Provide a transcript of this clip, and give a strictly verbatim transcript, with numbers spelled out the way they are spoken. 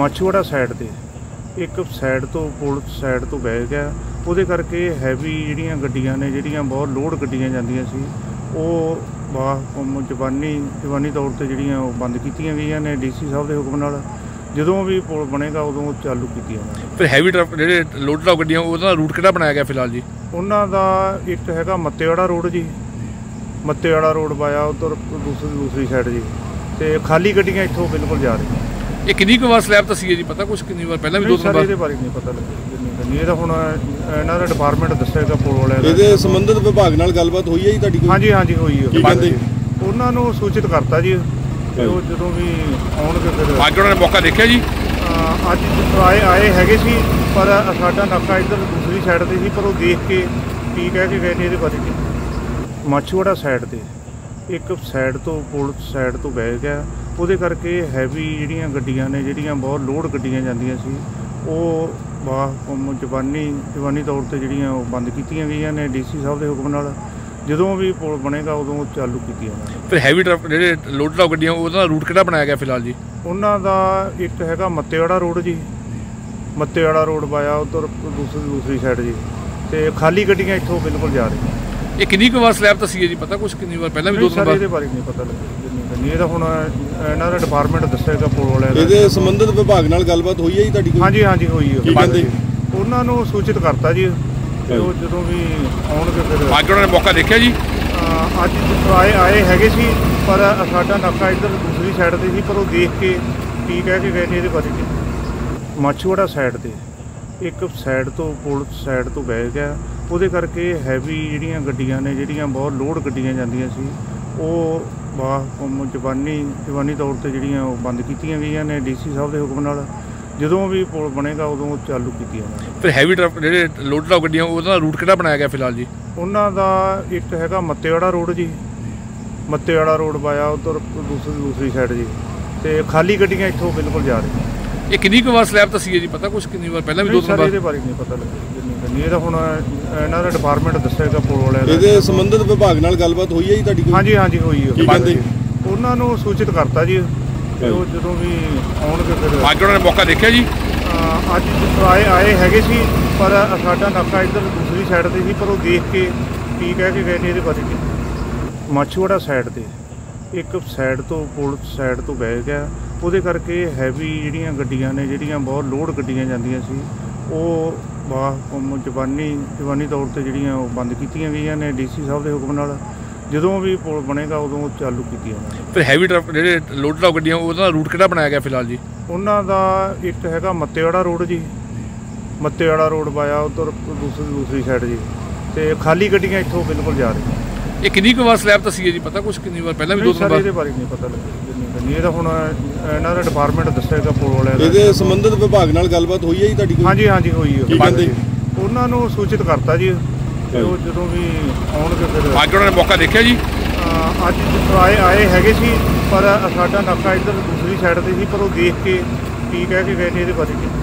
Machhiwara side से एक side तो पुल साइड तो बह गया, ਉਹਦੇ ਕਰਕੇ हैवी ਜਿਹੜੀਆਂ ਗੱਡੀਆਂ ਨੇ ਜਿਹੜੀਆਂ बहुत लोड ਗੱਡੀਆਂ ਜਾਂਦੀਆਂ ਸੀ ਉਹ ਬਾਹਮ ਜਵਾਨੀ ਜਵਾਨੀ ਤੌਰ ਤੇ ਜਿਹੜੀਆਂ ਉਹ ਬੰਦ ਕੀਤੀਆਂ ਗਈਆਂ ਨੇ ਡੀਸੀ ਸਾਹਿਬ ਦੇ ਹੁਕਮ ਨਾਲ। ਜਦੋਂ ਵੀ ਪੁਲ बनेगा ਉਦੋਂ ਚਾਲੂ ਕੀਤੀਆਂ ਜਾਣਗੀਆਂ। ਫਿਰ ਹੈਵੀ ਟਰੱਕ ਜਿਹੜੇ ਲੋਡ ਟਰੱਕ ਗੱਡੀਆਂ ਉਹਦਾ ਰੂਟ ਕਿਹੜਾ ਬਣਾਇਆ ਗਿਆ ਫਿਲਹਾਲ ਜੀ? ਉਹਨਾਂ ਦਾ ਇੱਕ ਹੈਗਾ ਮੱਤੇਵਾੜਾ रोड जी, ਮੱਤੇਵਾੜਾ रोड ਪਾਇਆ ਉਧਰ दूसरी दूसरी साइड जी, तो खाली ਗੱਡੀਆਂ ਇੱਥੋਂ बिल्कुल जा रही हैं। ये किन्नी को बार स्लैब तसी है जी पता कुछ किन्नी बार पहले भी दो तीन बार ये बारे नहीं पता लगे ये तो हूँ इन्हों का डिपार्टमेंट दसेगा पुल वाले संबंधित विभाग नाल गलबात हुई है जी तुहाडी? हाँ जी हाँ जी हुई है, उन्होंने सूचित करता जी जो जो भी आउणगे फिर अज उन्होंने मौका देखा जी अज आए आए है पर साडा नाका इधर दूसरी साइड से ही पर देख के की कह के गए ने ये बारे नहीं। माछीवाड़ा साइड से एक साइड तो पुल साइड तो बह गया, ਉਹਦੇ ਕਰਕੇ ਹੈਵੀ ਜਿਹੜੀਆਂ ਗੱਡੀਆਂ ਨੇ ਜਿਹੜੀਆਂ ਬਹੁਤ ਲੋਡ ਗੱਡੀਆਂ ਜਾਂਦੀਆਂ ਸੀ ਉਹ ਬਾਹਮ ਜਵਾਨੀ ਜਵਾਨੀ ਤੌਰ ਤੇ ਜਿਹੜੀਆਂ ਉਹ ਬੰਦ ਕੀਤੀਆਂ ਗਈਆਂ ਨੇ ਡੀਸੀ ਸਾਹਿਬ ਦੇ ਹੁਕਮ ਨਾਲ। ਜਦੋਂ ਵੀ ਪੁਲ ਬਣੇਗਾ ਉਦੋਂ ਚਾਲੂ ਕੀਤੀਆਂ ਜਾਣਗੀਆਂ। ਫਿਰ ਹੈਵੀ ਟਰੱਕ ਜਿਹੜੇ ਲੋਡ ਟਰੱਕ ਗੱਡੀਆਂ ਉਹਦਾ ਰੂਟ ਕਿਹੜਾ ਬਣਾਇਆ ਗਿਆ ਫਿਲਹਾਲ ਜੀ? ਉਹਨਾਂ ਦਾ ਇੱਕ ਹੈਗਾ ਮੱਤੇਵਾੜਾ ਰੋਡ ਜੀ, ਮੱਤੇਵਾੜਾ ਰੋਡ ਪਾਇਆ ਉਧਰ ਦੂਸਰੀ ਦੂਸਰੀ ਸਾਈਡ ਜੀ, ਤੇ ਖਾਲੀ ਗੱਡੀਆਂ ਇੱਥੋਂ ਬਿਲਕੁਲ ਜਾ ਰਹੀਆਂ। ये किन्नी को बार स्लैब तसी है जी पता कुछ किन्नी बार पहले भी दो तीन बार ये बारे नहीं पता लगे ये तो हूँ इन्हों का डिपार्टमेंट दसेगा पुल वाले ये संबंधित विभाग नाल गलबात हुई है जी तुहाडी? हाँ जी हाँ जी हुई है, उन्होंने सूचित करता जी जो जो भी आउणगे फिर अज उन्होंने मौका देखा जी अज आए आए है पर साडा नाका इधर दूसरी साइड से ही पर देख के की कह के गए ने ये बारे नहीं। माछीवाड़ा साइड से एक साइड तो पुल साइड तो बह गया, ਉਹਦੇ ਕਰਕੇ ਹੈਵੀ ਜਿਹੜੀਆਂ ਗੱਡੀਆਂ ਨੇ ਜਿਹੜੀਆਂ ਬਹੁਤ ਲੋਡ ਗੱਡੀਆਂ ਜਾਂਦੀਆਂ ਸੀ ਉਹ ਬਾਹਮ ਜਵਾਨੀ ਜਵਾਨੀ ਤੌਰ ਤੇ ਜਿਹੜੀਆਂ ਉਹ ਬੰਦ ਕੀਤੀਆਂ ਗਈਆਂ ਨੇ ਡੀਸੀ ਸਾਹਿਬ ਦੇ ਹੁਕਮ ਨਾਲ। ਜਦੋਂ ਵੀ ਪੁਲ ਬਣੇਗਾ ਉਦੋਂ ਚਾਲੂ ਕੀਤੀਆਂ ਜਾਣਗੀਆਂ। ਫਿਰ ਹੈਵੀ ਟਰੱਕ ਜਿਹੜੇ ਲੋਡ ਟਰੱਕ ਗੱਡੀਆਂ ਉਹਦਾ ਰੂਟ ਕਿਹੜਾ ਬਣਾਇਆ ਗਿਆ ਫਿਲਹਾਲ ਜੀ? ਉਹਨਾਂ ਦਾ ਇੱਕ ਹੈਗਾ ਮੱਤੇਵਾੜਾ ਰੋਡ ਜੀ, ਮੱਤੇਵਾੜਾ ਰੋਡ ਪਾਇਆ ਉਧਰ ਦੂਸਰੀ ਦੂਸਰੀ ਸਾਈਡ ਜੀ, ਤੇ ਖਾਲੀ ਗੱਡੀਆਂ ਇੱਥੋਂ ਬਿਲਕੁਲ ਜਾ ਰਹੀਆਂ। ये किन्नी को बार स्लैब तसी है जी पता कुछ किन्नी बार पहले भी दो तीन बार ये बारे नहीं पता लगे ये तो हूँ इन्हों का डिपार्टमेंट दसेगा पुल वाले ये संबंधित विभाग नाल गलबात हुई है जी तुहाडी? हाँ जी हाँ जी हुई है, उन्होंने सूचित करता जी जो जो भी आउणगे फिर अज उन्होंने मौका देखा जी अज आए आए है पर साडा नाका इधर दूसरी साइड से ही पर देख के की कह के गए ने ये बारे नहीं। माछीवाड़ा साइड से एक साइड तो पुल साइड तो बह गया, ਉਹਦੇ ਕਰਕੇ ਹੈਵੀ ਜਿਹੜੀਆਂ ਗੱਡੀਆਂ ਨੇ ਜਿਹੜੀਆਂ ਬਹੁਤ ਲੋਡ ਗੱਡੀਆਂ ਜਾਂਦੀਆਂ ਸੀ ਉਹ ਬਾਹਮ ਜਵਾਨੀ ਜਵਾਨੀ ਤੌਰ ਤੇ ਜਿਹੜੀਆਂ ਉਹ ਬੰਦ ਕੀਤੀਆਂ ਗਈਆਂ ਨੇ ਡੀਸੀ ਸਾਹਿਬ ਦੇ ਹੁਕਮ ਨਾਲ। ਜਦੋਂ ਵੀ ਪੁਲ ਬਣੇਗਾ ਉਦੋਂ ਚਾਲੂ ਕੀਤੀਆਂ ਜਾਣਗੀਆਂ। ਫਿਰ ਹੈਵੀ ਟਰੱਕ ਜਿਹੜੇ ਲੋਡ ਟਰੱਕ ਗੱਡੀਆਂ ਉਹਦਾ ਰੂਟ ਕਿਹੜਾ ਬਣਾਇਆ ਗਿਆ ਫਿਲਹਾਲ ਜੀ? ਉਹਨਾਂ ਦਾ ਇੱਕ ਹੈਗਾ ਮੱਤੇਵਾੜਾ ਰੋਡ ਜੀ, ਮੱਤੇਵਾੜਾ ਰੋਡ ਪਾਇਆ ਉਧਰ ਦੂਸਰੀ ਦੂਸਰੀ ਸਾਈਡ ਜੀ, ਤੇ ਖਾਲੀ ਗੱਡੀਆਂ ਇੱਥੋਂ ਬਿਲਕੁਲ ਜਾ ਰਹੀਆਂ। ये किन्नी को बार स्लैब तसी है जी पता कुछ किन्नी बार पहले भी दो तीन बार ये बारे नहीं पता लगे ये तो हूँ इन्हों का डिपार्टमेंट दसेगा पुल वाले ये संबंधित विभाग नाल गलबात हुई है जी तुहाडी? हाँ जी हाँ जी हुई है, उन्होंने सूचित करता जी जो जो भी आउणगे फिर अज उन्होंने मौका देखा जी अज आए आए है पर साडा नाका इधर दूसरी साइड से ही पर देख के की कह के गए ने ये बारे नहीं।